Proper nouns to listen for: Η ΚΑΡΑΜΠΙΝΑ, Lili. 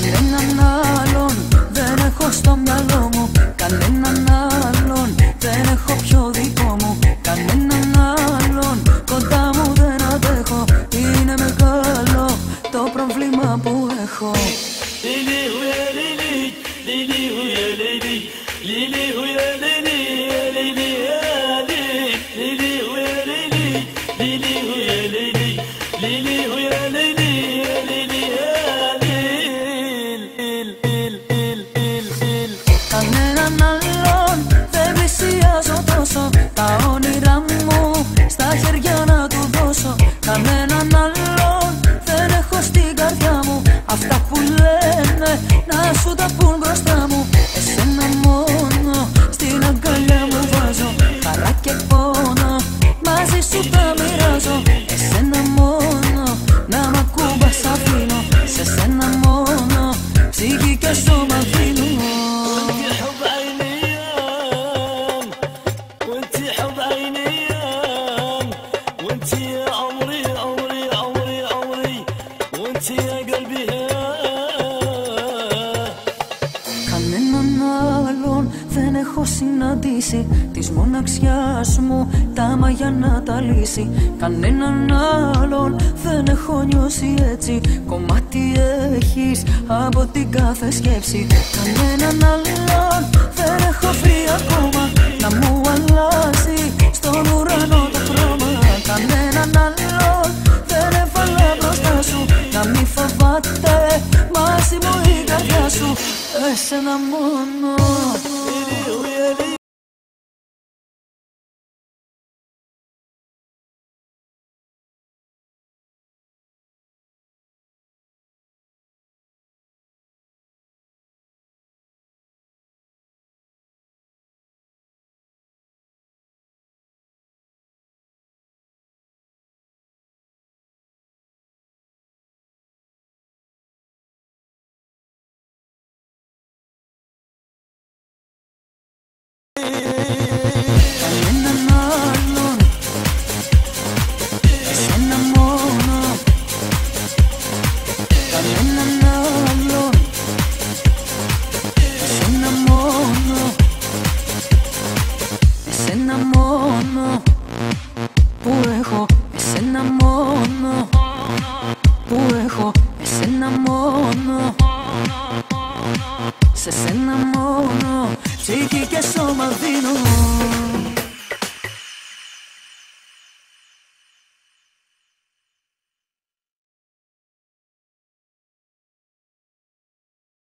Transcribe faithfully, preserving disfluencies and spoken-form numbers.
Κανέναν άλλον δεν έχω στο μυαλό μου. Κανέναν άλλον δεν έχω πιο δικό μου. Κανέναν άλλον κοντά μου δεν αντέχω. Είναι μεγάλο το πρόβλημα που έχω. Lili huye lili, lili huye lili, lili huye lili, lili huye lili, lili huye lili, lili huye lili. Κανέναν άλλον δεν πλησιάζω τόσο, τα όνειρά μου στα χέρια να του δώσω. Κανέναν άλλον δεν έχω στην καρδιά μου, αυτά που λένε να σου τα πουν μπροστά μου. Εσένα μόνο στην αγκαλιά μου βάζω, χαρά και πόνο μαζί σου τα μοιράζω. Εσένα μόνο να μ' ακούμπας αφήνω, σε σένα μόνο ψυχή και σώμα δίνω. Κανέναν άλλον δεν έχω συναντήσει, της μοναξιάς μου τα μαγιά να τα λύσει. Κανέναν άλλον δεν έχω νιώσει έτσι, κομμάτι έχεις από την κάθε σκέψη. Κανέναν άλλον δεν έχω βρει ακόμα να μου αλλάζει στον ουρανό το χρώμα. Κανέναν άλλον δεν έβαλα μπροστά σου να μη φοβάται μαζί μου η καρδιά σου. Εσένα μόνο. Κανέναν άλλον, εσένα μόνο. Κανέναν άλλον, εσένα μόνο. Εσένα μόνο που έχω, εσένα μόνο που έχω, εσένα μόνο. Σε σένα μόνο ψυχή και σώμα δίνω.